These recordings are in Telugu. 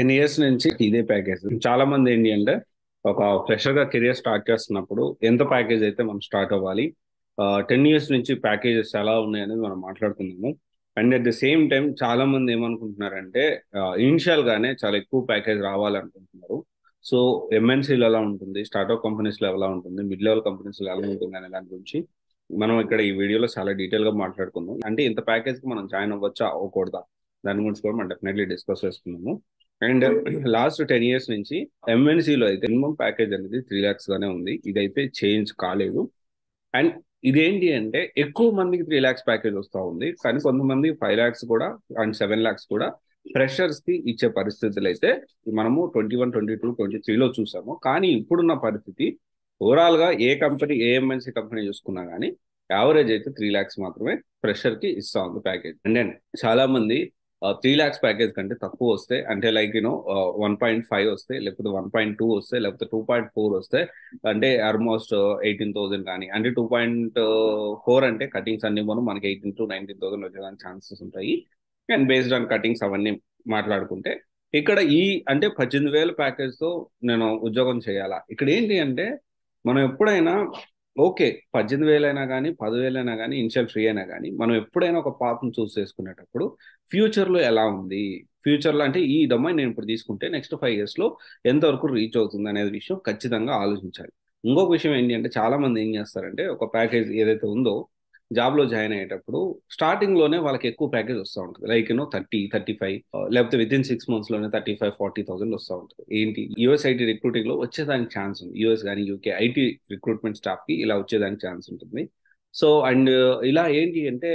10 years నుంచి ఇదే ప్యాకేజ్. చాలా మంది ఏంటంటే ఒక ఫ్రెషర్ గా కెరియర్ స్టార్ట్ చేస్తున్నప్పుడు ఎంత ప్యాకేజ్ అయితే మనం స్టార్ట్ అవ్వాలి, 10 years నుంచి ప్యాకేజెస్ ఎలా ఉన్నాయి అనేది మనం మాట్లాడుతున్నాము. And at the same time చాలా మంది ఏమనుకుంటున్నారంటే ఇనిషియల్ గానే చాలా ఎక్కువ ప్యాకేజ్ రావాలనుకుంటున్నారు. సో ఎంఎన్సీలు ఎలా ఉంటుంది, స్టార్ట్అప్ కంపెనీస్ లో ఎలా ఉంటుంది, మిడ్ లెవెల్ కంపెనీస్ లో ఎలా ఉంటుంది అనే దాని గురించి మనం ఇక్కడ ఈ వీడియోలో చాలా డీటెయిల్ గా మాట్లాడుకుందాం. అంటే ఇంత ప్యాకేజ్ కి మనం జాయిన్ అవ్వచ్చా అవ్వకూడదా దాని గురించి కూడా మనం డెఫినెట్లీ డిస్కస్ చేసుకున్నాము. అండ్ లాస్ట్ 10 years నుంచి ఎంఎన్సీలో అయితే మినిమం ప్యాకేజ్ అనేది 3 lakhs గానే ఉంది. ఇదైతే చేంజ్ కాలేదు. అండ్ ఇదేంటి అంటే ఎక్కువ మందికి 3 lakhs ప్యాకేజ్ వస్తూ ఉంది, కానీ కొంతమంది 5 lakhs కూడా అండ్ 7 lakhs కూడా ఫ్రెషర్స్ కి ఇచ్చే పరిస్థితులు అయితే మనము 2021, 2022, 2023లో చూసాము. కానీ ఇప్పుడున్న పరిస్థితి ఓవరాల్ గా ఏ కంపెనీ ఏ ఎంఎన్సీ కంపెనీ చూసుకున్నా కానీ యావరేజ్ అయితే 3 lakhs మాత్రమే ఫ్రెషర్ కి ఇస్తా ఉంది ప్యాకేజ్. అండ్ చాలా మంది 3 lakhs ప్యాకేజ్ కంటే తక్కువ వస్తే, అంటే లైక్ యూనో 1.5 వస్తే, లేకపోతే 1.2 వస్తే, లేకపోతే 2.4 వస్తే, అంటే ఆల్మోస్ట్ 18,000 కానీ, అంటే 2.4 అంటే కటింగ్స్ అన్ని మనం మనకి 18,000 to 19,000 వచ్చేదానికి ఛాన్సెస్ ఉంటాయి. అండ్ బేస్డ్ ఆన్ కటింగ్స్ అవన్నీ మాట్లాడుకుంటే ఇక్కడ ఈ అంటే 18,000 ప్యాకేజ్తో నేను ఉద్యోగం చేయాలా? ఇక్కడ ఏంటి అంటే మనం ఎప్పుడైనా ఓకే 18,000 అయినా కానీ 10,000 అయినా కానీ ఇనిషియల్ ఫ్రీ అయినా కానీ మనం ఎప్పుడైనా ఒక పాపను చూస్ చేసుకునేటప్పుడు ఫ్యూచర్లో ఎలా ఉంది, ఫ్యూచర్లో అంటే ఈ డొమైన్ నేను ఇప్పుడు తీసుకుంటే నెక్స్ట్ 5 yearsలో ఎంతవరకు రీచ్ అవుతుంది అనేది విషయం ఖచ్చితంగా ఆలోచించాలి. ఇంకొక విషయం ఏంటి అంటే చాలా మంది ఏం చేస్తారంటే ఒక ప్యాకేజ్ ఏదైతే ఉందో జాబ్లో జాయిన్ అయ్యేటప్పుడు స్టార్టింగ్లోనే వాళ్ళకి ఎక్కువ ప్యాకేజ్ వస్తూ ఉంటుంది. లైక్ యూనో 30, 35, లేకపోతే వితిన్ 6 monthsలోనే 35, 40,000 వస్తూ ఉంటుంది. ఏంటి యూఎస్ ఐటీ రిక్రూటింగ్లో వచ్చేదానికి ఛాన్స్ ఉంది. యూఎస్ కానీ యూకే ఐటీ రిక్రూట్మెంట్ స్టాఫ్కి ఇలా వచ్చేదానికి ఛాన్స్ ఉంటుంది. సో అండ్ ఇలా ఏంటి అంటే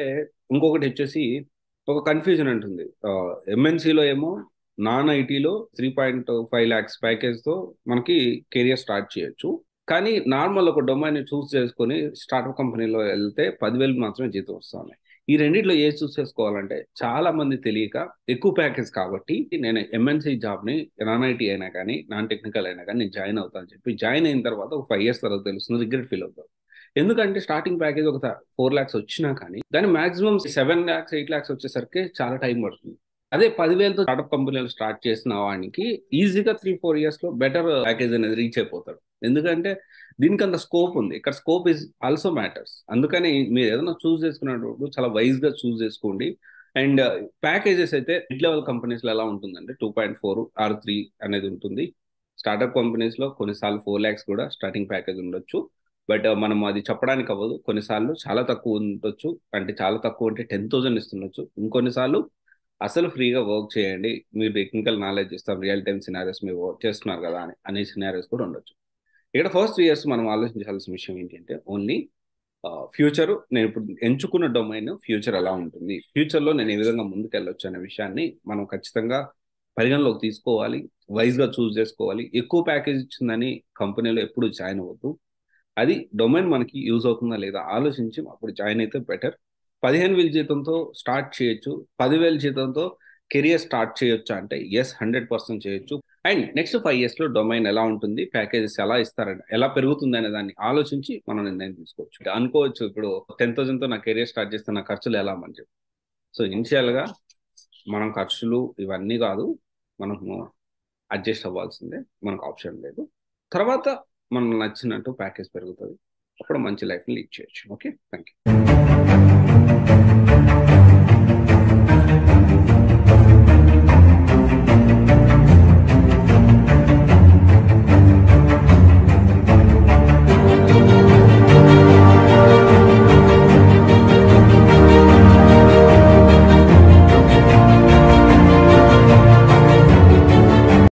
ఇంకొకటి వచ్చేసి ఒక కన్ఫ్యూజన్ ఉంటుంది. ఎంఎన్సీలో ఏమో నాన్ ఐటీలో 3.5 lakhs ప్యాకేజ్తో మనకి కెరియర్ స్టార్ట్ చేయొచ్చు, కానీ నార్మల్ ఒక డొమైన్ చూస్ చేసుకుని స్టార్ట్అప్ కంపెనీలో వెళ్తే 10,000 మాత్రమే జీతం వస్తాను. ఈ రెండింటిలో ఏ చూస్ చేసుకోవాలంటే చాలా మంది తెలియక ఎక్కువ ప్యాకేజ్ కాబట్టి నేను ఎంఎన్సీ జాబ్ని నాన్ ఐటీ అయినా కానీ నాన్ టెక్నికల్ అయినా కానీ నేను జాయిన్ అవుతాను చెప్పి జాయిన్ అయిన తర్వాత ఒక 5 years తర్వాత తెలుస్తుంది రిగ్రెట్ ఫీల్ అవుతారు. ఎందుకంటే స్టార్టింగ్ ప్యాకేజ్ ఒక 4 lakhs వచ్చినా కానీ దాని మాక్సిమం 7 lakhs, 8 lakhs వచ్చేసరికి చాలా టైం పడుతుంది. అదే 10,000తో స్టార్ట్అప్ కంపెనీలు స్టార్ట్ చేసిన వాడికి ఈజీగా 3-4 yearsలో బెటర్ ప్యాకేజ్ అనేది రీచ్ అయిపోతాడు. ఎందుకంటే దీనికి అంత స్కోప్ ఉంది. ఇక్కడ స్కోప్ ఈజ్ ఆల్సో మ్యాటర్స్. అందుకని మీరు ఏదైనా చూస్ చేసుకునేటప్పుడు చాలా వైజ్గా చూస్ చేసుకోండి. అండ్ ప్యాకేజెస్ అయితే మిడ్ లెవెల్ కంపెనీస్లో ఎలా ఉంటుందంటే 2.4 or 3 అనేది ఉంటుంది. స్టార్ట్అప్ కంపెనీస్లో కొన్నిసార్లు 4 lakhs కూడా స్టార్టింగ్ ప్యాకేజ్ ఉండొచ్చు. బట్ మనం అది చెప్పడానికి అవ్వదు. కొన్నిసార్లు చాలా తక్కువ ఉండొచ్చు, అంటే చాలా తక్కువ అంటే 10,000 ఇస్తుండొచ్చు. ఇంకొన్నిసార్లు అసలు ఫ్రీగా వర్క్ చేయండి, మీరు టెక్నికల్ నాలెడ్జ్ ఇస్తాం, రియల్ టైమ్ సినారియోస్ మీరు వర్క్ చేస్తున్నారు కదా అని అనే సినారియోస్ కూడా ఉండొచ్చు. ఇక్కడ ఫస్ట్ 3 years మనం ఆలోచించాల్సిన విషయం ఏంటంటే ఓన్లీ ఫ్యూచర్, నేను ఇప్పుడు ఎంచుకున్న డొమైన్ ఫ్యూచర్ ఎలా ఉంటుంది, ఫ్యూచర్లో నేను ఏ విధంగా ముందుకు వెళ్ళొచ్చు అనే విషయాన్ని మనం ఖచ్చితంగా పరిగణలోకి తీసుకోవాలి, వైజ్గా చూస్ చేసుకోవాలి. ఎక్కువ ప్యాకేజ్ ఇచ్చిందని కంపెనీలో ఎప్పుడు జాయిన్ అవ్వద్దు. అది డొమైన్ మనకి యూజ్ అవుతుందా లేదా ఆలోచించి అప్పుడు జాయిన్ అయితే బెటర్. 15,000 జీతంతో స్టార్ట్ చేయొచ్చు, 10,000 జీతంతో కెరియర్ స్టార్ట్ చేయొచ్చు అంటే ఎస్ 100% చేయొచ్చు. అండ్ నెక్స్ట్ 5 yearsలో డొమైన్ ఎలా ఉంటుంది, ప్యాకేజెస్ ఎలా ఇస్తారని ఎలా పెరుగుతుంది అనే దాన్ని ఆలోచించి మనం నిర్ణయం తీసుకోవచ్చు. అనుకోవచ్చు ఇప్పుడు 10,000తో నా కెరియర్ స్టార్ట్ చేస్తే నా ఖర్చులు ఎలా అని చెప్పి. సో ఇనిషియల్గా మనం ఖర్చులు ఇవన్నీ కాదు, మనము అడ్జస్ట్ అవ్వాల్సిందే, మనకు ఆప్షన్ లేదు. తర్వాత మనం నచ్చినట్టు ప్యాకేజ్ పెరుగుతుంది, అప్పుడు మంచి లైఫ్ని లీడ్ చేయొచ్చు. Okay, thank you.